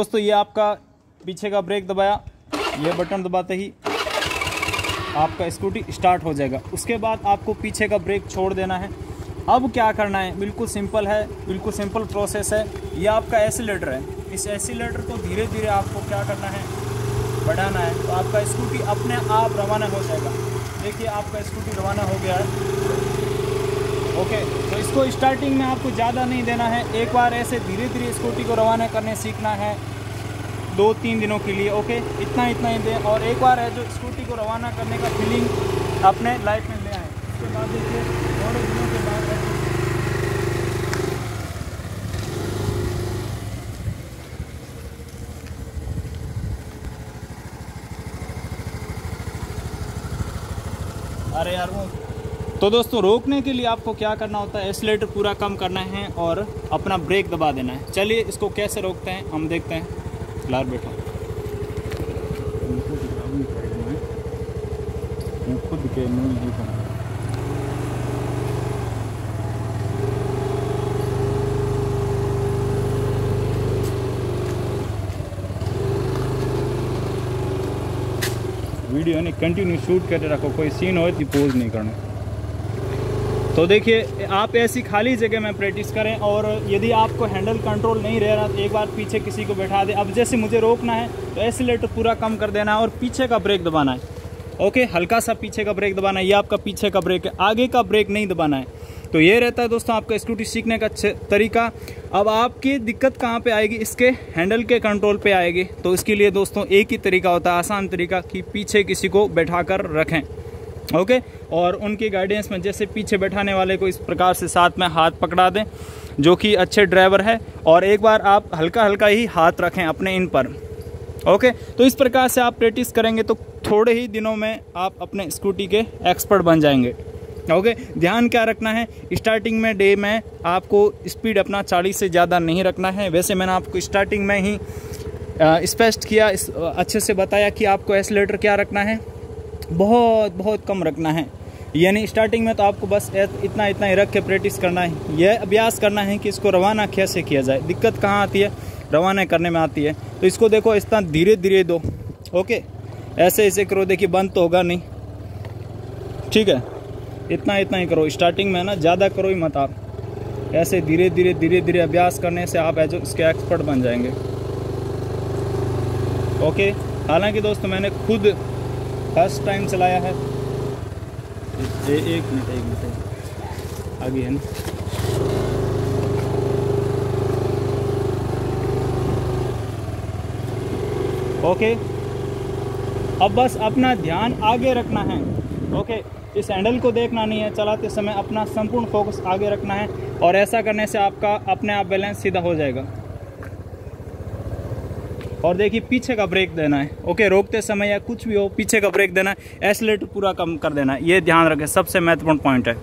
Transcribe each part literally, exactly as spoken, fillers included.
दोस्तों ये आपका पीछे का ब्रेक दबाया, ये बटन दबाते ही आपका स्कूटी स्टार्ट हो जाएगा। उसके बाद आपको पीछे का ब्रेक छोड़ देना है। अब क्या करना है, बिल्कुल सिंपल है, बिल्कुल सिंपल प्रोसेस है। ये आपका एक्सीलरेटर है, इस एक्सीलरेटर को धीरे धीरे आपको क्या करना है, बढ़ाना है। तो आपका स्कूटी अपने आप रवाना हो जाएगा। देखिए आपका स्कूटी रवाना हो गया है। ओके, तो इसको स्टार्टिंग में आपको ज़्यादा नहीं देना है। एक बार ऐसे धीरे धीरे स्कूटी को रवाना करने सीखना है दो तीन दिनों के लिए। ओके, इतना इतना ही दें। और एक बार है जो स्कूटी को रवाना करने का फीलिंग अपने लाइफ में ले आए। उसके बाद देखिए थोड़े दिनों के बाद अरे यार वो तो दोस्तों रोकने के लिए आपको क्या करना होता है, एक्सीलरेटर पूरा कम करना है और अपना ब्रेक दबा देना है। चलिए इसको कैसे रोकते हैं हम देखते हैं। लार बैठा खुद के मुँह नहीं बना। वीडियो ने कंटिन्यू शूट करके रखो, कोई सीन हो तो पोज नहीं करना। तो देखिए आप ऐसी खाली जगह में प्रैक्टिस करें। और यदि आपको हैंडल कंट्रोल नहीं रह रहा तो एक बार पीछे किसी को बैठा दे। अब जैसे मुझे रोकना है तो एक्सीलरेटर पूरा कम कर देना है और पीछे का ब्रेक दबाना है। ओके, हल्का सा पीछे का ब्रेक दबाना है। ये आपका पीछे का ब्रेक है, आगे का ब्रेक नहीं दबाना है। तो ये रहता है दोस्तों आपका स्कूटी सीखने का तरीका। अब आपकी दिक्कत कहाँ पर आएगी, इसके हैंडल के कंट्रोल पर आएगी। तो इसके लिए दोस्तों एक ही तरीका होता है, आसान तरीका, कि पीछे किसी को बैठा कर रखें। Okay okay? और उनकी गाइडेंस में जैसे पीछे बैठाने वाले को इस प्रकार से साथ में हाथ पकड़ा दें, जो कि अच्छे ड्राइवर है। और एक बार आप हल्का हल्का ही हाथ रखें अपने इन पर। Okay okay? तो इस प्रकार से आप प्रैक्टिस करेंगे तो थोड़े ही दिनों में आप अपने स्कूटी के एक्सपर्ट बन जाएंगे। Okay okay? ध्यान क्या रखना है, स्टार्टिंग में डे में आपको स्पीड अपना चालीस से ज़्यादा नहीं रखना है। वैसे मैंने आपको स्टार्टिंग में ही स्पष्ट किया, इस, अच्छे से बताया कि आपको एक्सीलरेटर क्या रखना है, बहुत बहुत कम रखना है। यानी स्टार्टिंग में तो आपको बस इतना इतना ही रख के प्रैक्टिस करना है। यह अभ्यास करना है कि इसको रवाना कैसे किया जाए। दिक्कत कहाँ आती है, रवाना करने में आती है। तो इसको देखो, इतना धीरे धीरे दो। ओके, ऐसे ऐसे करो, देखिए बंद तो होगा नहीं, ठीक है। इतना इतना ही करो स्टार्टिंग में, ना ज़्यादा करो ही मत आप। ऐसे धीरे धीरे धीरे धीरे अभ्यास करने से आप एज इसके एक्सपर्ट बन जाएंगे। ओके, हालाँकि दोस्तों मैंने खुद फर्स्ट टाइम चलाया है। ए, एक मिनट एक मिनट आगे है ना। ओके, अब बस अपना ध्यान आगे रखना है। ओके, इस हैंडल को देखना नहीं है, चलाते समय अपना संपूर्ण फोकस आगे रखना है। और ऐसा करने से आपका अपने आप बैलेंस सीधा हो जाएगा। और देखिए पीछे का ब्रेक देना है। ओके, रोकते समय या कुछ भी हो पीछे का ब्रेक देना है, एक्सीलरेटर पूरा कम कर देना है। ये ध्यान रखें, सबसे महत्वपूर्ण पॉइंट है।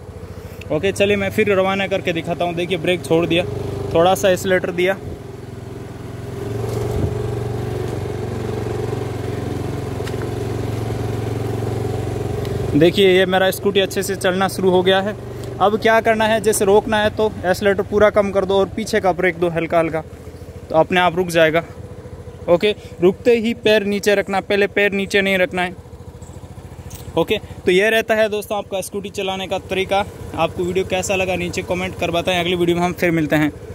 ओके, चलिए मैं फिर रवाना करके दिखाता हूँ। देखिए ब्रेक छोड़ दिया, थोड़ा सा एक्सीलरेटर दिया, देखिए ये मेरा स्कूटी अच्छे से चलना शुरू हो गया है। अब क्या करना है, जैसे रोकना है तो एक्सीलरेटर पूरा कम कर दो और पीछे का ब्रेक दो हल्का हल्का, तो अपने आप रुक जाएगा। ओके, रुकते ही पैर नीचे रखना, पहले पैर नीचे नहीं रखना है। ओके, तो यह रहता है दोस्तों आपका स्कूटी चलाने का तरीका। आपको वीडियो कैसा लगा नीचे कमेंट कर बताएं। अगली वीडियो में हम फिर मिलते हैं।